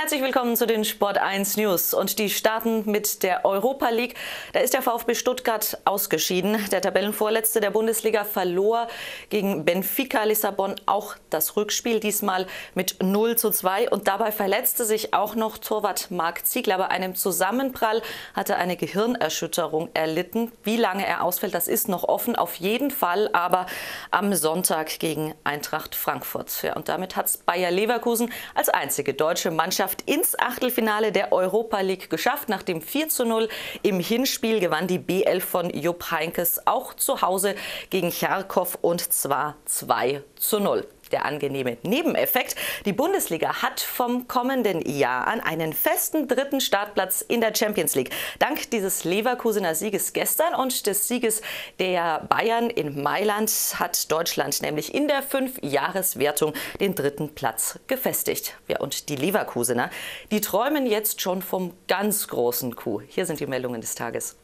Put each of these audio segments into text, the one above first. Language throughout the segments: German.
Herzlich willkommen zu den Sport 1 News und die starten mit der Europa League. Da ist der VfB Stuttgart ausgeschieden. Der Tabellenvorletzte der Bundesliga verlor gegen Benfica Lissabon auch das Rückspiel, diesmal mit 0:2. Und dabei verletzte sich auch noch Torwart Marc Ziegler. Bei einem Zusammenprall hatte eine Gehirnerschütterung erlitten. Wie lange er ausfällt, das ist noch offen. Auf jeden Fall aber am Sonntag gegen Eintracht Frankfurt. Ja, und damit hat es Bayer Leverkusen als einzige deutsche Mannschaft ins Achtelfinale der Europa League geschafft. Nach dem 4:0 im Hinspiel gewann die B11 von Jupp Heynckes auch zu Hause gegen Charkow und zwar 2:0. Der angenehme Nebeneffekt: Die Bundesliga hat vom kommenden Jahr an einen festen dritten Startplatz in der Champions League. Dank dieses Leverkusener Sieges gestern und des Sieges der Bayern in Mailand hat Deutschland nämlich in der 5-Jahres-Wertung den dritten Platz gefestigt. Ja, und die Leverkusener, die träumen jetzt schon vom ganz großen Coup. Hier sind die Meldungen des Tages.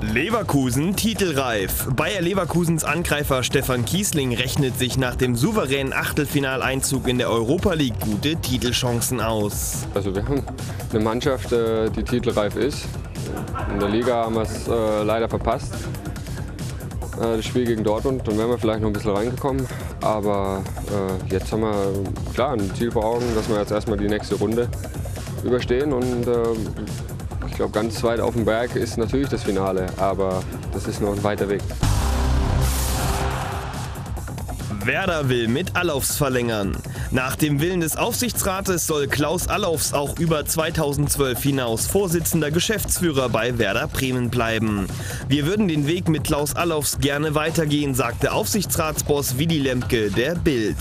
Leverkusen titelreif. Bayer Leverkusens Angreifer Stefan Kiesling rechnet sich nach dem souveränen Achtelfinaleinzug in der Europa League gute Titelchancen aus. Also wir haben eine Mannschaft, die titelreif ist. In der Liga haben wir es leider verpasst, das Spiel gegen Dortmund. Dann wären wir vielleicht noch ein bisschen reingekommen. Aber jetzt haben wir klar ein Ziel vor Augen, dass wir jetzt erstmal die nächste Runde überstehen und ich glaube, ganz weit auf dem Berg ist natürlich das Finale, aber das ist noch ein weiter Weg. Werder will mit Allofs verlängern. Nach dem Willen des Aufsichtsrates soll Klaus Allofs auch über 2012 hinaus Vorsitzender Geschäftsführer bei Werder Bremen bleiben. Wir würden den Weg mit Klaus Allofs gerne weitergehen, sagte Aufsichtsratsboss Widi Lemke der Bild.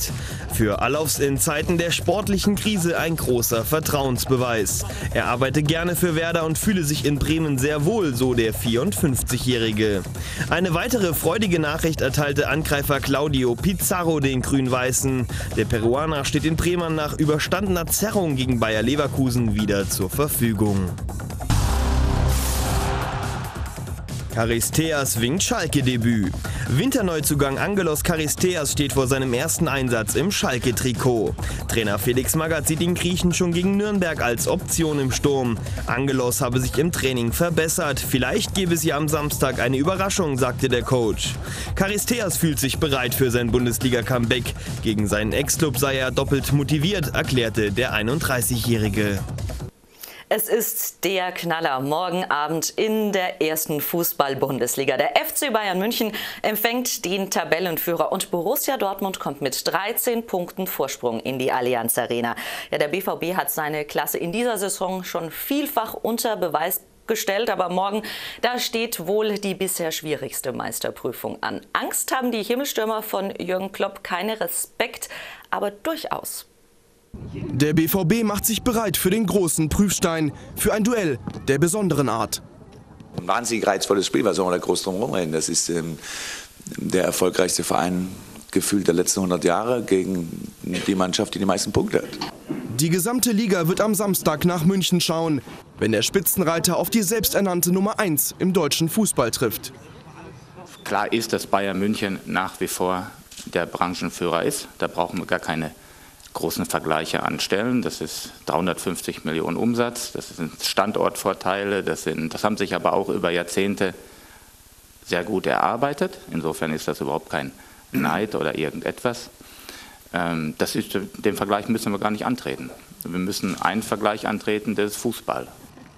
Für Allofs in Zeiten der sportlichen Krise ein großer Vertrauensbeweis. Er arbeite gerne für Werder und fühle sich in Bremen sehr wohl, so der 54-Jährige. Eine weitere freudige Nachricht erteilte Angreifer Claudio Pizzi den Grün-Weißen. Der Peruaner steht in Bremen nach überstandener Zerrung gegen Bayer Leverkusen wieder zur Verfügung. Charisteas winkt Schalke-Debüt. Winterneuzugang Angelos Charisteas steht vor seinem ersten Einsatz im Schalke-Trikot. Trainer Felix Magath sieht den Griechen schon gegen Nürnberg als Option im Sturm. Angelos habe sich im Training verbessert. Vielleicht gebe es ja am Samstag eine Überraschung, sagte der Coach. Charisteas fühlt sich bereit für sein Bundesliga-Comeback. Gegen seinen Ex-Club sei er doppelt motiviert, erklärte der 31-Jährige. Es ist der Knaller morgen Abend in der ersten Fußball-Bundesliga. Der FC Bayern München empfängt den Tabellenführer und Borussia Dortmund kommt mit 13 Punkten Vorsprung in die Allianz Arena. Ja, der BVB hat seine Klasse in dieser Saison schon vielfach unter Beweis gestellt, aber morgen, da steht wohl die bisher schwierigste Meisterprüfung an. Angst haben die Himmelstürmer von Jürgen Klopp, keine Respekt, aber durchaus. Der BVB macht sich bereit für den großen Prüfstein, für ein Duell der besonderen Art. Ein wahnsinnig reizvolles Spiel, was soll man da groß drum rumreden? Das ist der erfolgreichste Verein gefühlt der letzten 100 Jahre gegen die Mannschaft, die die meisten Punkte hat. Die gesamte Liga wird am Samstag nach München schauen, wenn der Spitzenreiter auf die selbsternannte Nummer 1 im deutschen Fußball trifft. Klar ist, dass Bayern München nach wie vor der Branchenführer ist. Da brauchen wir gar keine großen Vergleiche anstellen. Das ist 350 Millionen Umsatz, das sind Standortvorteile, das haben sich aber auch über Jahrzehnte sehr gut erarbeitet. Insofern ist das überhaupt kein Neid oder irgendetwas. Den Vergleich müssen wir gar nicht antreten. Wir müssen einen Vergleich antreten, das ist Fußball.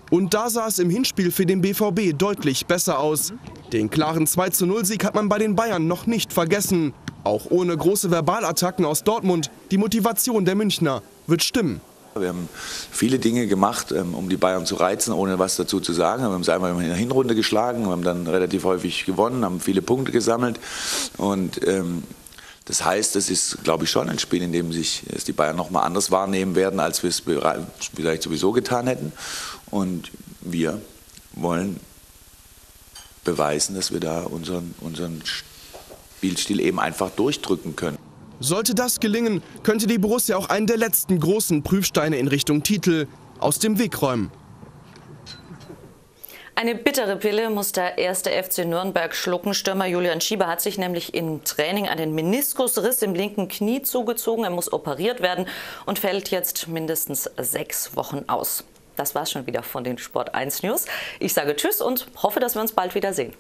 Und da sah es im Hinspiel für den BVB deutlich besser aus. Den klaren 2:0-Sieg hat man bei den Bayern noch nicht vergessen. Auch ohne große Verbalattacken aus Dortmund, die Motivation der Münchner wird stimmen. Wir haben viele Dinge gemacht, um die Bayern zu reizen, ohne was dazu zu sagen. Wir haben sie einmal in der Hinrunde geschlagen, haben dann relativ häufig gewonnen, haben viele Punkte gesammelt. Und das heißt, es ist, glaube ich, schon ein Spiel, in dem sich die Bayern noch mal anders wahrnehmen werden, als wir es vielleicht sowieso getan hätten. Und wir wollen beweisen, dass wir da unseren Spielstil eben einfach durchdrücken können. Sollte das gelingen, könnte die Borussia auch einen der letzten großen Prüfsteine in Richtung Titel aus dem Weg räumen. Eine bittere Pille muss der erste FC Nürnberg schlucken. Stürmer Julian Schieber hat sich nämlich im Training einen Meniskusriss im linken Knie zugezogen. Er muss operiert werden und fällt jetzt mindestens 6 Wochen aus. Das war's schon wieder von den Sport 1 News. Ich sage Tschüss und hoffe, dass wir uns bald wiedersehen.